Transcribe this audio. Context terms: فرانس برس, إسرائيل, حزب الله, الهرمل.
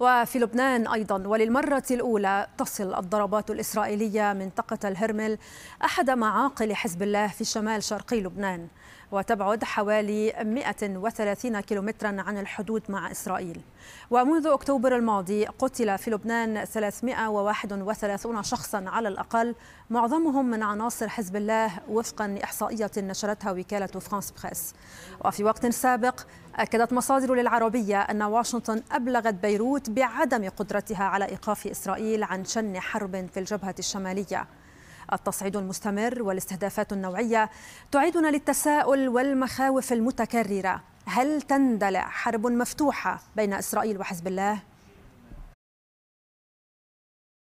وفي لبنان أيضا وللمرة الأولى تصل الضربات الإسرائيلية منطقة الهرمل أحد معاقل حزب الله في شمال شرقي لبنان، وتبعد حوالي 130 كيلومترا عن الحدود مع إسرائيل. ومنذ أكتوبر الماضي قتل في لبنان 331 شخصا على الأقل، معظمهم من عناصر حزب الله وفقا لإحصائية نشرتها وكالة فرانس برس. وفي وقت سابق أكدت مصادر للعربية أن واشنطن أبلغت بيروت بعدم قدرتها على إيقاف إسرائيل عن شن حرب في الجبهة الشمالية. التصعيد المستمر والاستهدافات النوعية تعيدنا للتساؤل والمخاوف المتكررة، هل تندلع حرب مفتوحة بين إسرائيل وحزب الله؟